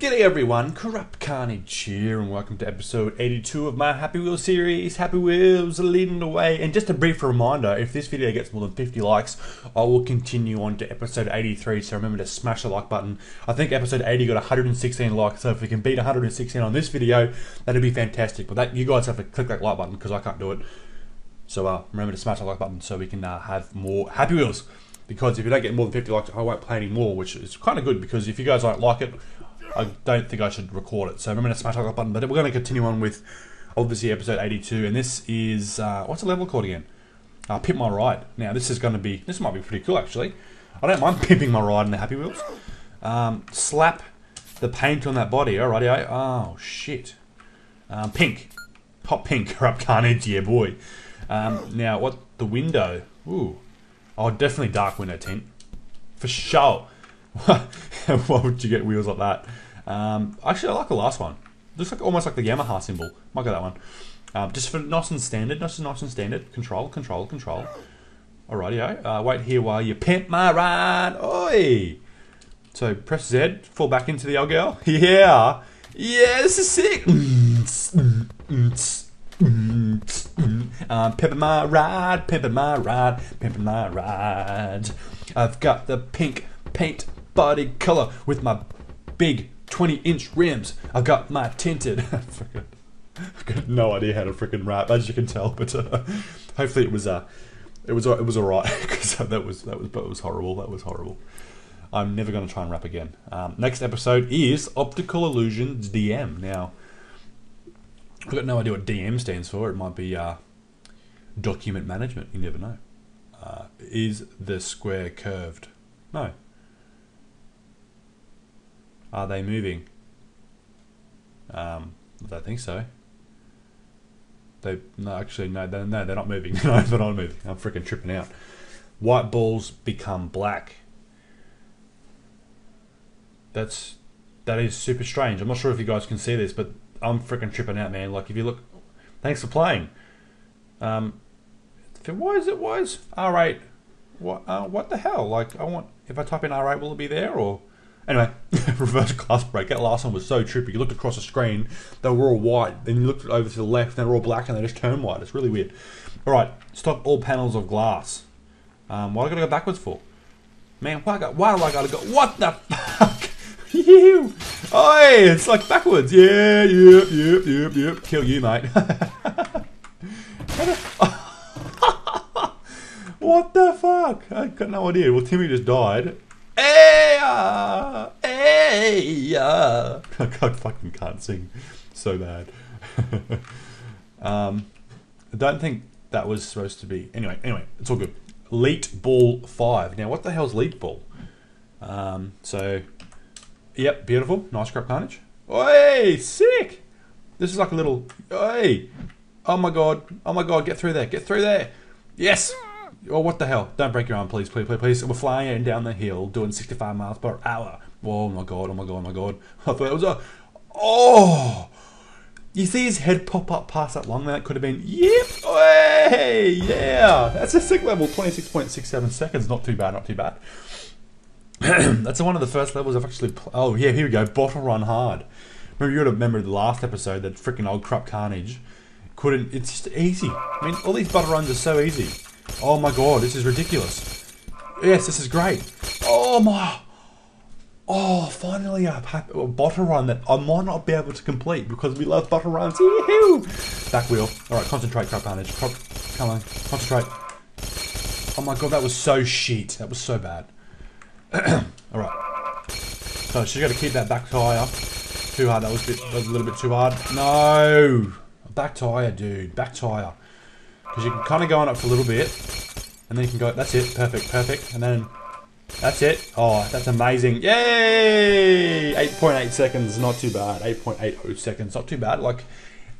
G'day everyone, Corrupt Carnage here, and welcome to episode 82 of my Happy Wheels series. Happy Wheels leading the way. And just a brief reminder, if this video gets more than 50 likes, I will continue on to episode 83, so remember to smash the like button. I think episode 80 got 116 likes, so if we can beat 116 on this video, that'd be fantastic. But that, you guys have to click that like button, because I can't do it. So remember to smash the like button so we can have more Happy Wheels. Because if you don't get more than 50 likes, I won't play any more, which is kind of good, because if you guys don't like it, I don't think I should record it, so remember to smash that like button. But we're going to continue on with, obviously, episode 82, and this is, what's the level called again? Pimp My Ride. Now, this is going to be, this might be pretty cool, actually. I don't mind pimping my ride in the Happy Wheels. Slap the paint on that body, alrighty, oh, shit. Pink. Pop pink, Corrupt Carnage, yeah, boy. Now, what, the window? Ooh. Oh, definitely dark window tint. For sure. Why would you get wheels like that? Actually, I like the last one. Looks like almost like the Yamaha symbol. Might go that one. Just for nice and standard, nice and standard. Control, control, control. Alrighty-o. Wait here while you pimp my ride. Oi! So press Z, fall back into the old girl. Yeah! Yeah, this is sick! Pimpin' my ride, pimpin' my ride, pimpin' my ride. I've got the pink paint body color with my big 20-inch rims. I've got my tinted. I've got no idea how to freaking rap, as you can tell. But hopefully it was alright, because that was horrible. That was horrible. I'm never gonna try and rap again. Next episode is Optical Illusions DM. Now, I've got no idea what DM stands for. It might be document management. You never know. Is the square curved? No. Are they moving? I don't think so. No, they're not moving. No, they're not moving. I'm freaking tripping out. White balls become black. That is super strange. I'm not sure if you guys can see this, but I'm freaking tripping out, man. Like, if you look, thanks for playing. Why is R8? What the hell? Like, I want, if I type in R8, will it be there? Or anyway, reverse class break. That last one was so trippy. You looked across the screen, they were all white. Then you looked over to the left, and they were all black, and they just turned white. It's really weird. All right, stop all panels of glass. What do I gotta go backwards for? Man, why do I gotta go? What the fuck? Oi! It's like backwards. Yeah, yep. Kill you, mate. What the fuck? I got no idea. Well, Timmy just died. Hey! I fucking can't sing. So bad. I don't think that was supposed to be. Anyway, it's all good. Leet Ball 5. Now, what the hell's Leet Ball? Yep, beautiful. Nice Corrupt Carnage. Oi, sick! This is like a little. Oi! Oh my god. Oh my god, get through there. Get through there. Yes! Oh, what the hell? Don't break your arm, please, please, please, please. We're flying down the hill, doing 65 miles per hour. Oh my god, oh my god, oh my god. I thought it was a. Oh! You see his head pop up past that long? That could have been. Yep! Hey! Yeah! That's a sick level. 26.67 seconds. Not too bad, not too bad. That's one of the first levels I've actually. Oh, yeah, here we go. Bottle Run Hard. Remember, you would have remembered the last episode, that freaking old Corrupt Carnage. Couldn't. It's just easy. I mean, all these bottle runs are so easy. Oh my god, this is ridiculous. Yes, this is great. Oh my. Oh, finally I've had a bottle run that I might not be able to complete, because we love bottle runs. Back wheel. Alright, concentrate, Corrupt Carnage. Come on, concentrate. Oh my god, that was so shit. That was so bad. Alright. So she's got to keep that back tire up. Too hard, that was a little bit too hard. No! Back tire, dude. Back tire. Because you can kind of go on it for a little bit. And then you can go, that's it. Perfect, perfect. And then, that's it. Oh, that's amazing. Yay! 8.8 seconds, not too bad. 8.80 seconds, not too bad. Like,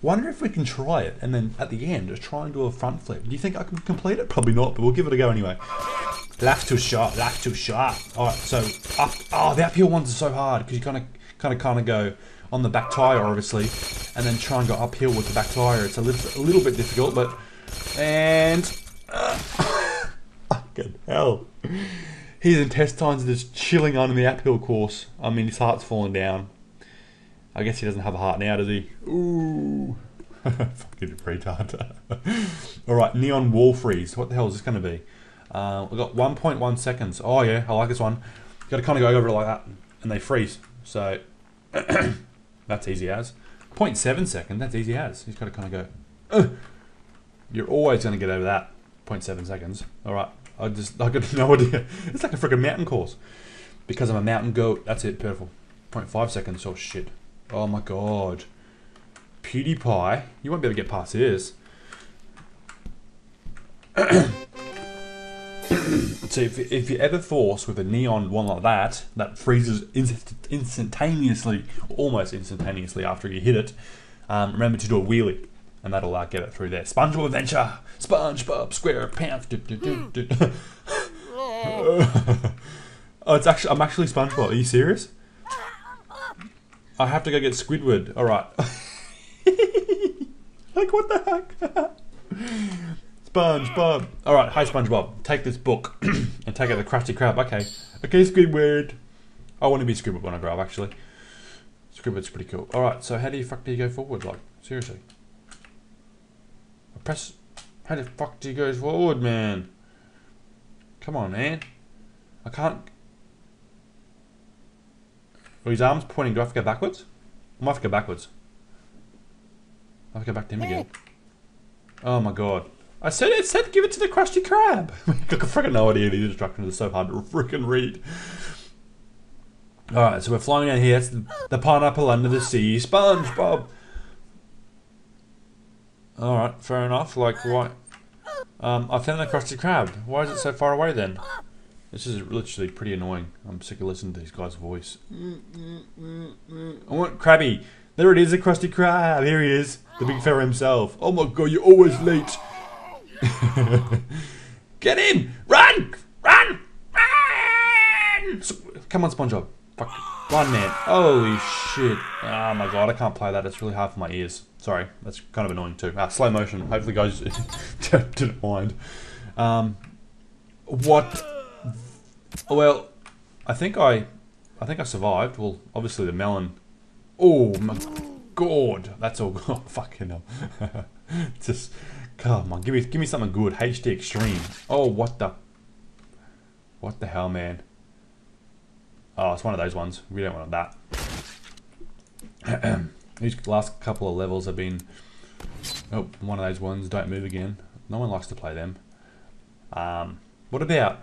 wonder if we can try it. And then at the end, just try and do a front flip. Do you think I can complete it? Probably not, but we'll give it a go anyway. Left too sharp, left too sharp. All right, so up. Oh, the uphill ones are so hard, because you kind of go on the back tire, obviously, and then try and go uphill with the back tire. It's a little bit difficult, but fucking hell, his intestines are just chilling on in the uphill course. I mean, his heart's falling down. I guess he doesn't have a heart now, does he? Ooh. Fucking retard. Alright, neon wall freeze. What the hell is this going to be? We've got 1.1 seconds. Oh yeah, I like this one. You've got to kind of go over it like that, and they freeze. So, that's easy as. 0.7 seconds, that's easy as. You've got to kind of go, you're always going to get over that. 0.7 seconds. Alright, I got no idea. It's like a freaking mountain course. Because I'm a mountain goat, that's it, beautiful. 0.5 seconds, oh shit. Oh my god. PewDiePie, you won't be able to get past this. So if you ever force with a neon one like that, that freezes instantaneously, almost instantaneously after you hit it, remember to do a wheelie, and that'll get it through there. SpongeBob Adventure! SpongeBob SquarePants! Oh, it's actually, I'm actually SpongeBob, are you serious? I have to go get Squidward, alright. Like, what the heck? SpongeBob. Alright, hi SpongeBob. Take this book and take out the Krusty Krab. Okay. Okay, Squidward. I want to be Squidward when I grow up, actually. Squidward's pretty cool. Alright, so how the fuck do you go forward? Like, seriously. How the fuck do you go forward, man? Come on, man. I can't. Well, his arm's pointing. Do I have to go backwards? I might have to go backwards. I have to go back to him again. Oh my god. I said it said give it to the Krusty Krab! I got freaking no idea, these instructions are so hard to freaking read. Alright, so we're flying down here, it's the pineapple under the sea, SpongeBob! Alright, fair enough, like why? I found the Krusty Krab, why is it so far away then? This is literally pretty annoying, I'm sick of listening to this guy's voice. I want Krabby! There it is, the Krusty Krab, here he is, the big fella himself. Oh my god, you're always late! Get him! Run! Run! Run! Come on, SpongeBob. Fuck. Run, man. Holy shit. Oh my god, I can't play that. It's really hard for my ears. Sorry, that's kind of annoying too. Ah, slow motion. Hopefully, guys didn't mind. What? Well, I think I survived. Well, obviously the melon. Oh my god, that's all. Oh, fucking hell. Just. Come on, give me something good. HD Extreme. Oh, what the hell, man? Oh, it's one of those ones. We don't want that. These last couple of levels have been, oh, one of those ones. Don't move again. No one likes to play them. What about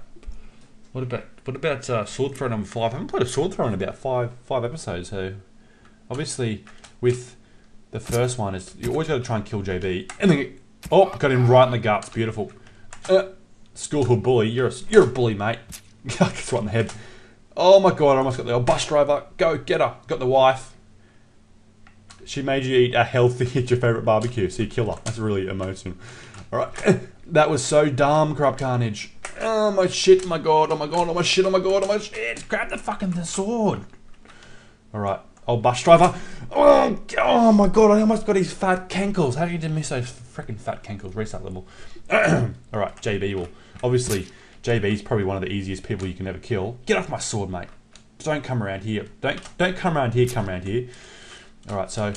Sword Throw number 5? I haven't played a Sword Throw in about five episodes. So, obviously, with the first one, is you always got to try and kill JB, and then. Oh, got him right in the guts. Beautiful. Schoolhood bully. You're a bully, mate. That's right in the head. Oh my god, I almost got the old bus driver. Go, get her. Got the wife. She made you eat a healthy, your favourite barbecue, so you kill her. That's really emotional. Alright. That was so dumb, Corrupt Carnage. Oh my shit, my god, oh my god, oh my shit, oh my god, oh my shit. Grab the fucking sword. Alright. Old bus driver. Oh, oh my god, I almost got his fat cankles. How did you miss those freaking fat cankles? Restart level. Alright, JB will. Obviously, JB's probably one of the easiest people you can ever kill. Get off my sword, mate. Don't come around here. Don't come around here, come around here. Alright, so.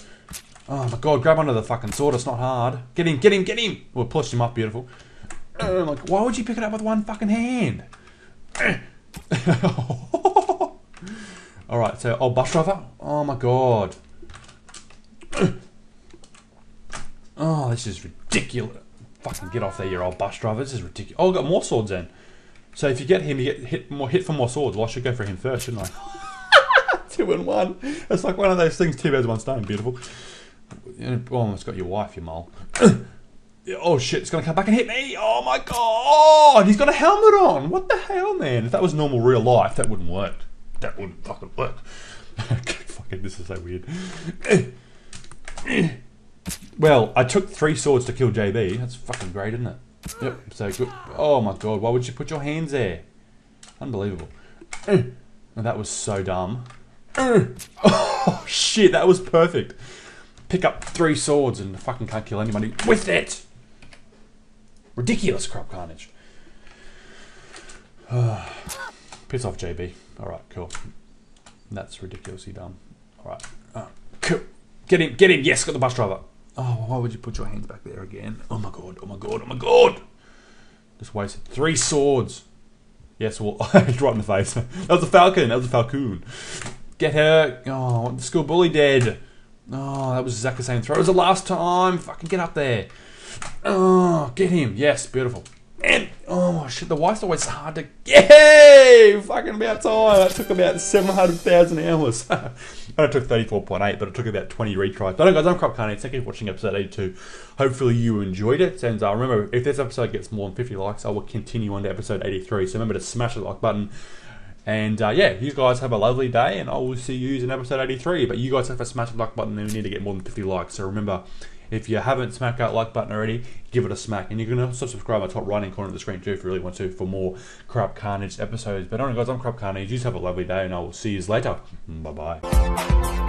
Oh my god, grab onto the fucking sword. It's not hard. Get him, get him, get him. We'll push him up, beautiful. I'm like, why would you pick it up with one fucking hand? Alright, so, oh, bus driver? Oh my god. Oh, this is ridiculous. Fucking get off there, you old bus driver. This is ridiculous. Oh, I've got more swords then. So if you get him, you get hit for more swords. Well, I should go for him first, shouldn't I? 2 and 1. It's like one of those things, 2 birds, 1 stone. Beautiful. Oh, it's got your wife, you mole. Oh shit, it's gonna come back and hit me. Oh my god, he's got a helmet on. What the hell, man? If that was normal real life, that wouldn't work. That wouldn't fucking work. Fucking, this is so weird. Well, I took 3 swords to kill JB. That's fucking great, isn't it? Yep, so good. Oh my god, why would you put your hands there? Unbelievable. And that was so dumb. Oh shit, that was perfect. Pick up 3 swords and fucking can't kill anybody with it. Ridiculous, Corrupt Carnage. Piss off, JB. Alright, cool. That's ridiculously dumb. Alright. Get him, get him. Yes, got the bus driver. Oh, why would you put your hands back there again? Oh my god, oh my god, oh my god. Just wasted 3 swords. Yes, well, right in the face. That was a falcon, that was a falcoon. Get her. Oh, the school bully dead. Oh, that was exactly the same throw as the last time. Fucking get up there. Oh, get him. Yes, beautiful. And, oh shit, the wife's always hard to get. Yay! Fucking about time. That took about 700,000 hours. I took 34.8, but it took about 20 retries. But guys, I'm Corrupt Carnage. Thank you for watching episode 82. Hopefully you enjoyed it. And remember, if this episode gets more than 50 likes, I will continue on to episode 83. So remember to smash the like button. And yeah, you guys have a lovely day, and I will see you in episode 83. But you guys have to smash the like button, and we need to get more than 50 likes. So remember, if you haven't smacked that like button already, give it a smack. And you can also subscribe on the top right-hand corner of the screen too if you really want to for more Corrupt Carnage episodes. But anyway, guys, I'm Corrupt Carnage. You just have a lovely day, and I will see you later. Bye-bye.